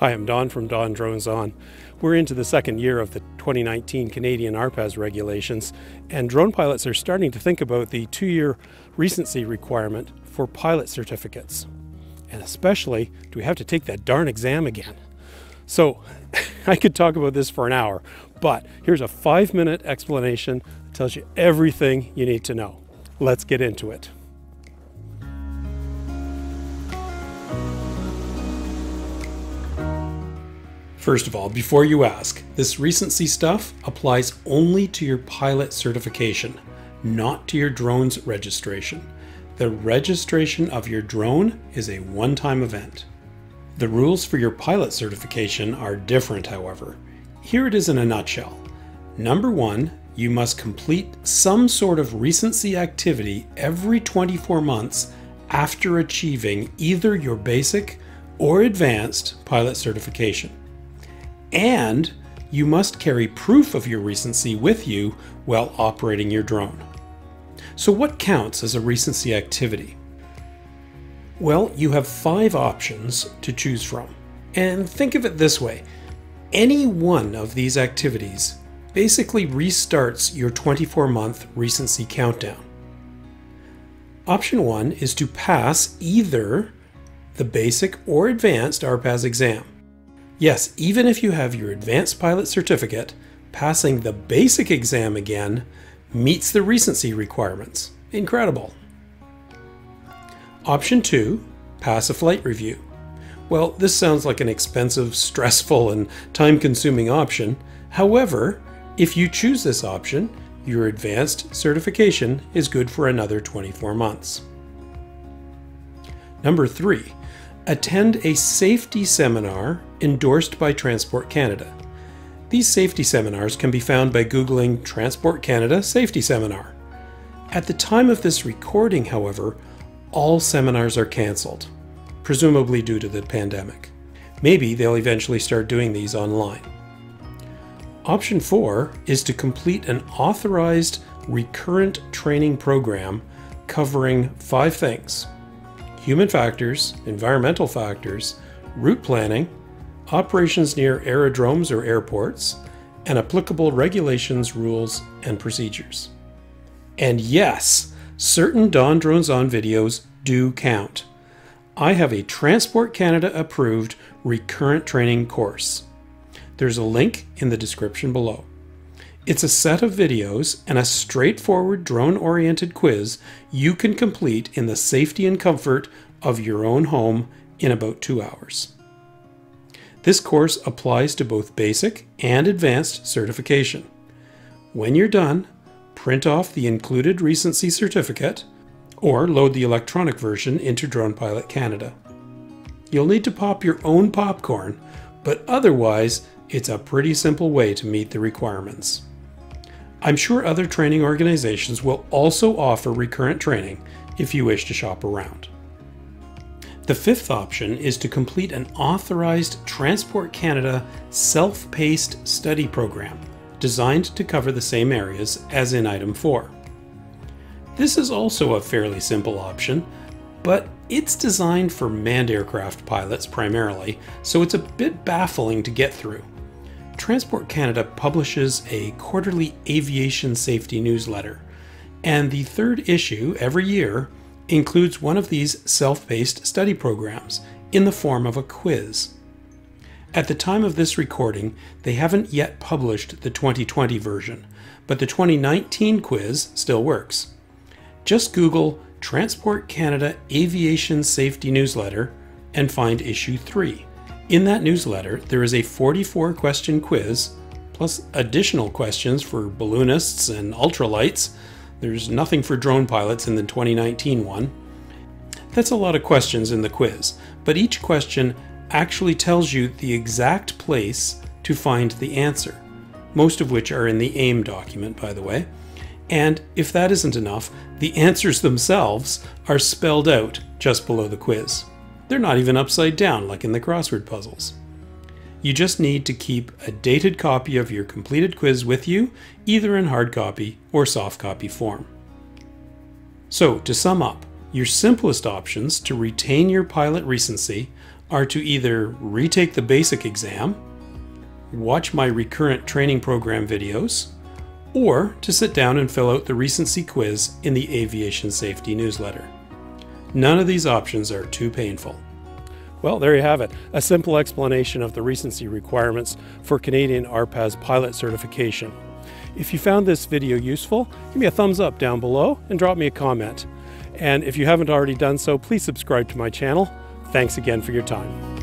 Hi, I'm Don from Don Drones On. We're into the second year of the 2019 Canadian RPAS regulations, and drone pilots are starting to think about the 2-year recency requirement for pilot certificates. And especially, do we have to take that darn exam again? So, I could talk about this for an hour, but here's a 5-minute explanation that tells you everything you need to know. Let's get into it. First of all, before you ask, this recency stuff applies only to your pilot certification, not to your drone's registration. The registration of your drone is a one-time event. The rules for your pilot certification are different, however. Here it is in a nutshell. Number one, you must complete some sort of recency activity every 24 months after achieving either your basic or advanced pilot certification. And you must carry proof of your recency with you while operating your drone. So what counts as a recency activity? Well, you have 5 options to choose from. And think of it this way. Any one of these activities basically restarts your 24-month recency countdown. Option 1 is to pass either the basic or advanced RPAS exam. Yes, even if you have your advanced pilot certificate, passing the basic exam again meets the recency requirements. Incredible. Option 2, pass a flight review. Well, this sounds like an expensive, stressful, and time-consuming option. However, if you choose this option, your advanced certification is good for another 24 months. Number 3. Attend a safety seminar endorsed by Transport Canada. These safety seminars can be found by Googling Transport Canada Safety Seminar. At the time of this recording, however, all seminars are cancelled, presumably due to the pandemic. Maybe they'll eventually start doing these online. Option 4 is to complete an authorized recurrent training program covering 5 things: human factors, environmental factors, route planning, operations near aerodromes or airports, and applicable regulations, rules, and procedures. And yes, certain Don Drones On videos do count. I have a Transport Canada approved recurrent training course. There's a link in the description below. It's a set of videos and a straightforward drone-oriented quiz you can complete in the safety and comfort of your own home in about 2 hours. This course applies to both basic and advanced certification. When you're done, print off the included recency certificate or load the electronic version into Drone Pilot Canada. You'll need to pop your own popcorn, but otherwise it's a pretty simple way to meet the requirements. I'm sure other training organizations will also offer recurrent training if you wish to shop around. The 5th option is to complete an authorized Transport Canada self-paced study program designed to cover the same areas as in item 4. This is also a fairly simple option, but it's designed for manned aircraft pilots primarily, so it's a bit baffling to get through. Transport Canada publishes a quarterly aviation safety newsletter, and the 3rd issue every year includes one of these self-paced study programs in the form of a quiz. At the time of this recording, they haven't yet published the 2020 version, but the 2019 quiz still works. Just Google Transport Canada Aviation Safety Newsletter and find issue 3. In that newsletter, there is a 44-question quiz, plus additional questions for balloonists and ultralights. There's nothing for drone pilots in the 2019 one. That's a lot of questions in the quiz, but each question actually tells you the exact place to find the answer, most of which are in the AIM document, by the way. And if that isn't enough, the answers themselves are spelled out just below the quiz. They're not even upside down like in the crossword puzzles. You just need to keep a dated copy of your completed quiz with you, either in hard copy or soft copy form. So to sum up, your simplest options to retain your pilot recency are to either retake the basic exam, watch my recurrent training program videos, or to sit down and fill out the recency quiz in the Aviation Safety newsletter. None of these options are too painful. Well, there you have it, a simple explanation of the recency requirements for Canadian RPAS pilot certification. If you found this video useful, give me a thumbs up down below and drop me a comment. And if you haven't already done so, please subscribe to my channel. Thanks again for your time.